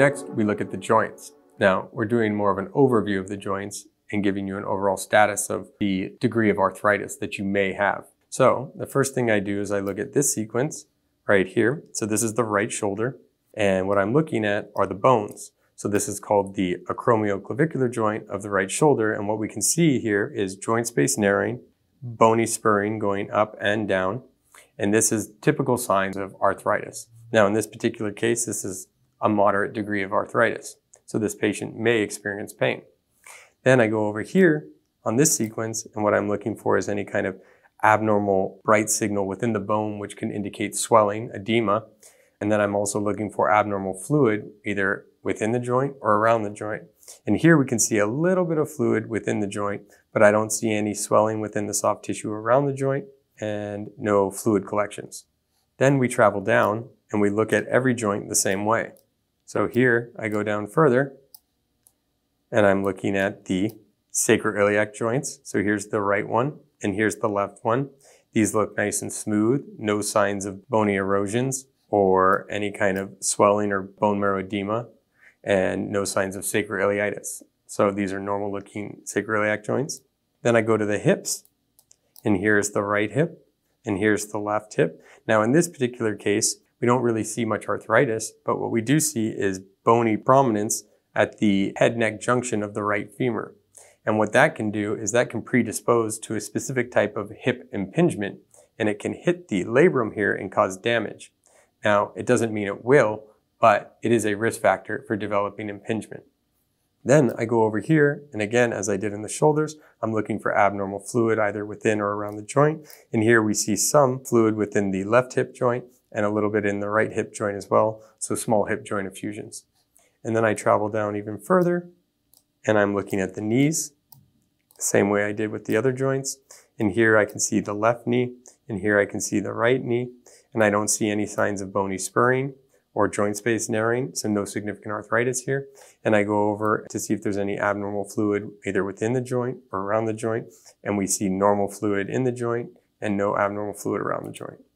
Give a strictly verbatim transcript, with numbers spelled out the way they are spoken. Next, we look at the joints. Now, we're doing more of an overview of the joints and giving you an overall status of the degree of arthritis that you may have. So the first thing I do is I look at this sequence right here. So this is the right shoulder, and what I'm looking at are the bones. So this is called the acromioclavicular joint of the right shoulder, and what we can see here is joint space narrowing, bony spurring going up and down, and this is typical signs of arthritis. Now in this particular case, this is a moderate degree of arthritis, so this patient may experience pain. Then I go over here on this sequence, and what I'm looking for is any kind of abnormal bright signal within the bone, which can indicate swelling, edema. And then I'm also looking for abnormal fluid, either within the joint or around the joint. And here we can see a little bit of fluid within the joint, but I don't see any swelling within the soft tissue around the joint and no fluid collections. Then we travel down and we look at every joint the same way. So here I go down further and I'm looking at the sacroiliac joints. So here's the right one and here's the left one. These look nice and smooth, no signs of bony erosions or any kind of swelling or bone marrow edema, and no signs of sacroiliitis. So these are normal looking sacroiliac joints. Then I go to the hips, and here's the right hip, and here's the left hip. Now in this particular case, we don't really see much arthritis, but what we do see is bony prominence at the head-neck junction of the right femur. And what that can do is that can predispose to a specific type of hip impingement, and it can hit the labrum here and cause damage. Now, it doesn't mean it will, but it is a risk factor for developing impingement. Then I go over here, and again, as I did in the shoulders, I'm looking for abnormal fluid either within or around the joint. And here we see some fluid within the left hip joint and a little bit in the right hip joint as well, so small hip joint effusions. And then I travel down even further, and I'm looking at the knees, the same way I did with the other joints. And here I can see the left knee, and here I can see the right knee, and I don't see any signs of bony spurring or joint space narrowing, so no significant arthritis here. And I go over to see if there's any abnormal fluid either within the joint or around the joint, and we see normal fluid in the joint and no abnormal fluid around the joint.